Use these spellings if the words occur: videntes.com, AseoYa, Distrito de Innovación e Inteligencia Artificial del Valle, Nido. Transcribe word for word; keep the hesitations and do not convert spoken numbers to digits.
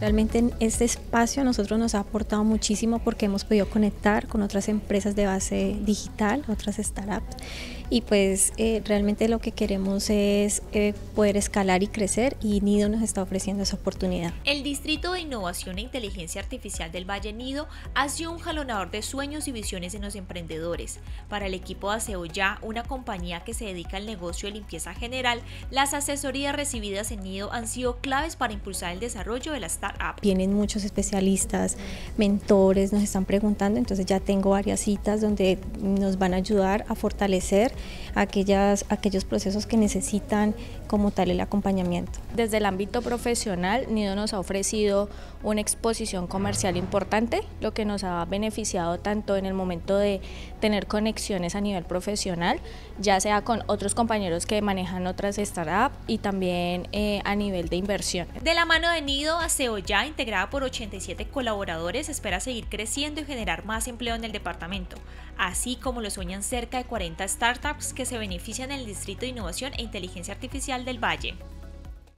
Realmente este espacio a nosotros nos ha aportado muchísimo porque hemos podido conectar con otras empresas de base digital, otras startups, y pues eh, realmente lo que queremos es eh, poder escalar y crecer, y Nido nos está ofreciendo esa oportunidad. El Distrito de Innovación e Inteligencia Artificial del Valle, Nido, ha sido un jalonador de sueños y visiones en los emprendedores. Para el equipo de AseoYa, una compañía que se dedica al negocio de limpieza general, las asesorías recibidas en Nido han sido claves para impulsar el desarrollo de la startup. Vienen muchos especialistas, mentores, nos están preguntando, entonces ya tengo varias citas donde nos van a ayudar a fortalecer Aquellas, aquellos procesos que necesitan como tal el acompañamiento. Desde el ámbito profesional, Nido nos ha ofrecido una exposición comercial importante, lo que nos ha beneficiado tanto en el momento de tener conexiones a nivel profesional, ya sea con otros compañeros que manejan otras startups, y también eh, a nivel de inversión. De la mano de Nido, AseoYa, integrada por ochenta y siete colaboradores, espera seguir creciendo y generar más empleo en el departamento, así como lo sueñan cerca de cuarenta startups que se benefician del Distrito de Innovación e Inteligencia Artificial del Valle.